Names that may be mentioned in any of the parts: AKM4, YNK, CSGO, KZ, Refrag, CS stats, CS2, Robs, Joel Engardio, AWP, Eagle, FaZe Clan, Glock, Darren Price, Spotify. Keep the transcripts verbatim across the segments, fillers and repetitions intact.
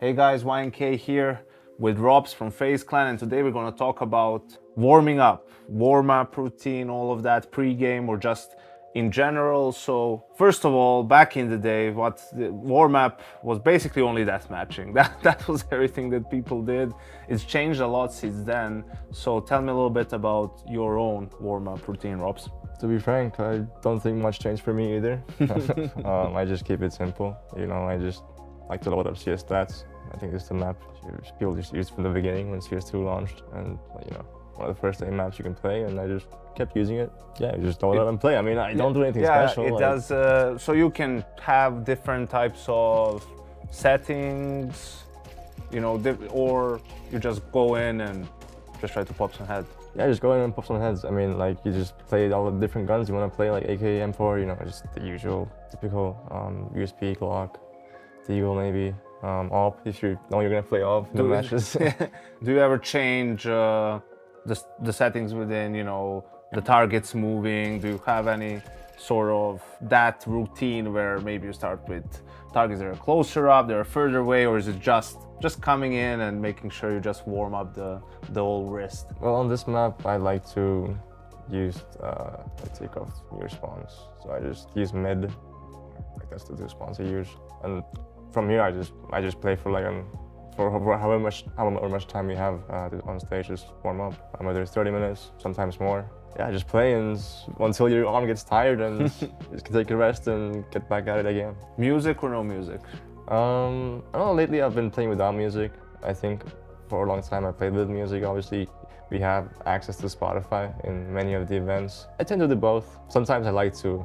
Hey guys, Y N K here with Robs from FaZe Clan, and today we're going to talk about warming up, warm-up routine, all of that, pre-game or just in general. So first of all, back in the day, what the warm-up was basically only deathmatching. That, that was everything that people did. It's changed a lot since then. So tell me a little bit about your own warm-up routine, Robs. To be frank, I don't think much changed for me either. um, I just keep it simple, you know, I just like to load up C S stats. I think it's the map people just used from the beginning when C S two launched, and you know, one of the first eight maps you can play, and I just kept using it. Yeah, you just load it up and play. I mean, I don't do anything yeah, special. Yeah, it like. does. Uh, so you can have different types of settings, you know, or you just go in and just try to pop some heads. Yeah, just go in and pop some heads. I mean, like, you just play all the different guns. You want to play like A K M four, you know, just the usual, typical um, U S P, Glock, Eagle maybe, um, AWP, if you know you're going to play AWP in the matches. Do you ever change uh, the, the settings within, you know, the targets moving? Do you have any sort of that routine where maybe you start with targets that are closer up, they're further away, or is it just just coming in and making sure you just warm up the, the whole wrist? Well, on this map, I like to use, uh, I take off near spawns. So I just use mid, like that's the two spawns I use. And from here, I just I just play for like an, for however much however much time you have uh, on stage, just warm up. Um, whether it's thirty minutes, sometimes more. Yeah, just play and until your arm gets tired and just take a rest and get back at it again. Music or no music? Um, I don't know. Lately, I've been playing without music. I think for a long time I played with music. Obviously, we have access to Spotify in many of the events. I tend to do both. Sometimes I like to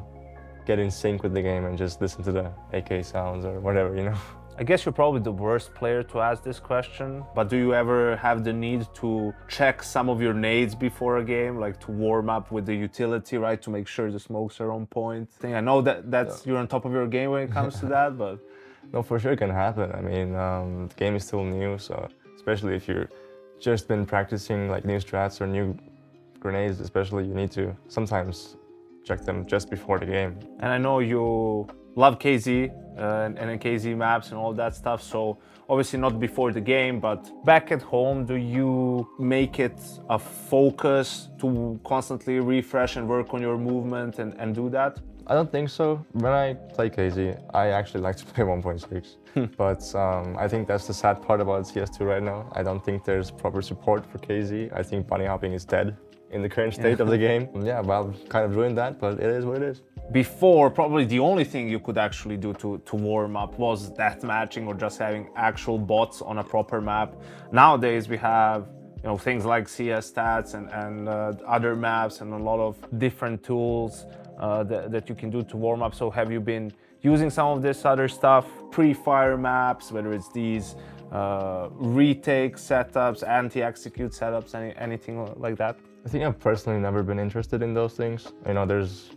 get in sync with the game and just listen to the A K sounds or whatever, you know. I guess you're probably the worst player to ask this question, but do you ever have the need to check some of your nades before a game, like to warm up with the utility, right, to make sure the smokes are on point? I know that that's, yeah. You're on top of your game when it comes to that, but... No, for sure it can happen. I mean, um, the game is still new, so especially if you've just been practicing like new strats or new grenades, especially, you need to sometimes check them just before the game. And I know you love K Z uh, and, and K Z maps and all that stuff, so obviously not before the game, but back at home, do you make it a focus to constantly refresh and work on your movement and, and do that? I don't think so. When I play K Z, I actually like to play one point six. But um, I think that's the sad part about C S two right now. I don't think there's proper support for K Z. I think bunny hopping is dead in the current state of the game. Yeah, well, kind of ruined that, but it is what it is. Before, probably the only thing you could actually do to, to warm up was deathmatching or just having actual bots on a proper map. Nowadays, we have, you know, things like C S stats and, and uh, other maps and a lot of different tools uh, that, that you can do to warm up. So have you been using some of this other stuff, pre-fire maps, whether it's these uh, retake setups, anti-execute setups, any, anything like that? I think I've personally never been interested in those things. You know, there's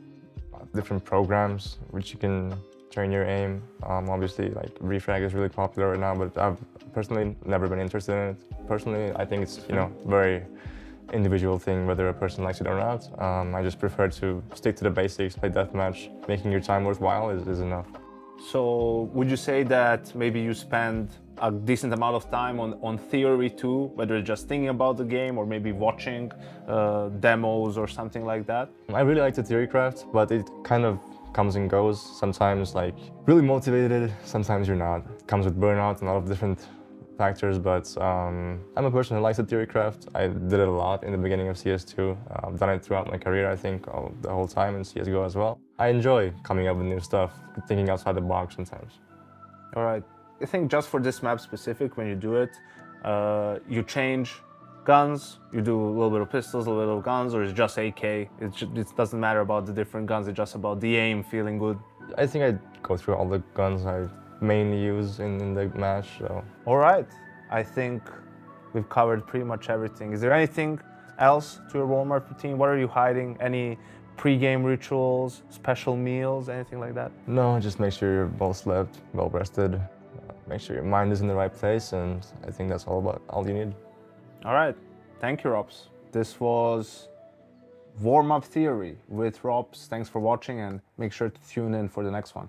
different programs which you can train your aim. Um, obviously, like, Refrag is really popular right now, but I've personally never been interested in it. Personally, I think it's, you know, very individual thing whether a person likes it or not. Um, I just prefer to stick to the basics, play deathmatch. Making your time worthwhile is, is enough. So would you say that maybe you spend a decent amount of time on, on theory too, whether it's just thinking about the game or maybe watching uh, demos or something like that? I really like the theory craft, but it kind of comes and goes. Sometimes like really motivated, sometimes you're not. It comes with burnout and a lot of different factors, but um, I'm a person who likes the theory craft. I did it a lot in the beginning of C S two. I've done it throughout my career, I think, all, the whole time in C S G O as well. I enjoy coming up with new stuff, thinking outside the box sometimes. All right. I think just for this map specific, when you do it, uh, you change guns, you do a little bit of pistols, a little bit of guns, or it's just A K. It, just, it doesn't matter about the different guns, it's just about the aim feeling good. I think I go through all the guns I mainly use in, in the match, so. All right, I think we've covered pretty much everything. Is there anything else to your warm-up routine? What are you hiding? Any pre-game rituals, special meals, anything like that? No, just make sure you're well slept, well rested. Make sure your mind is in the right place, and I think that's all about all you need. All right, thank you, Robs. This was Warm Up Theory with Robs. Thanks for watching, and make sure to tune in for the next one.